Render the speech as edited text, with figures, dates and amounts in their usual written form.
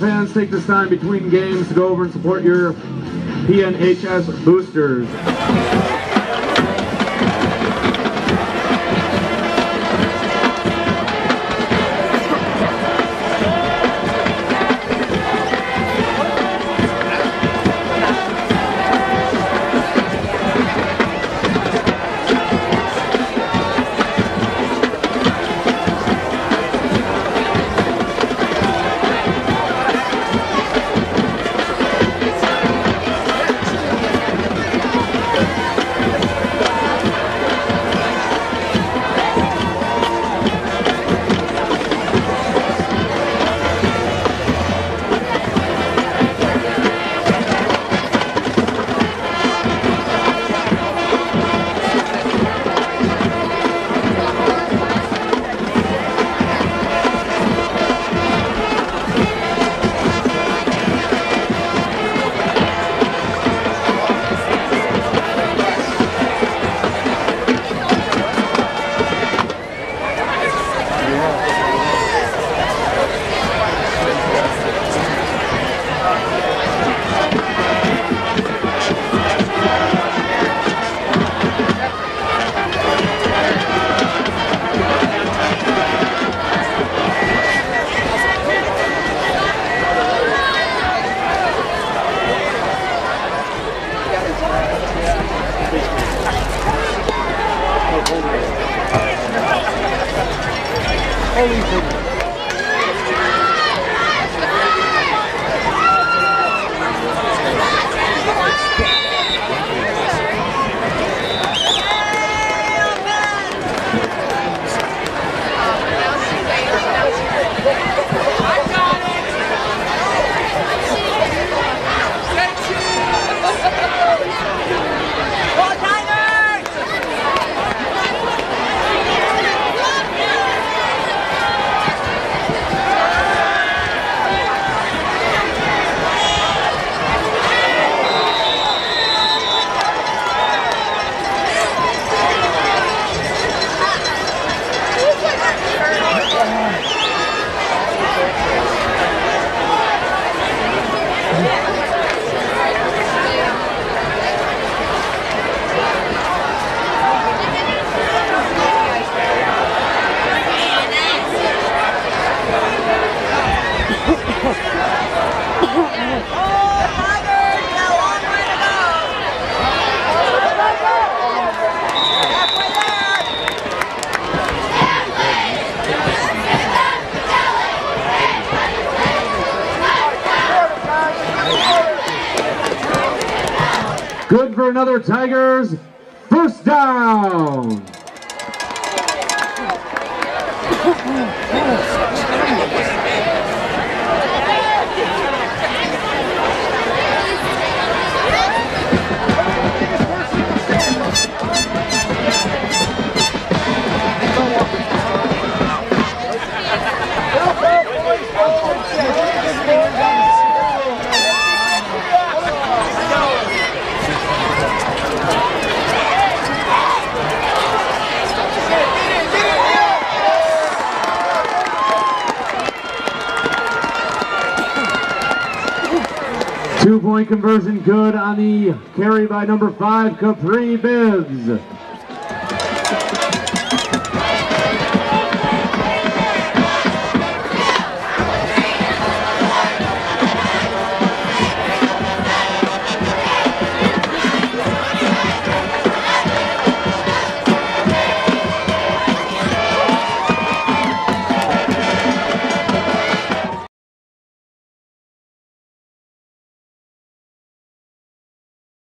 fans, take this time between games to go over and support your PNHS boosters. Good for another Tigers, first down! Two-point conversion good on the carry by number 5, Capri Bibbs.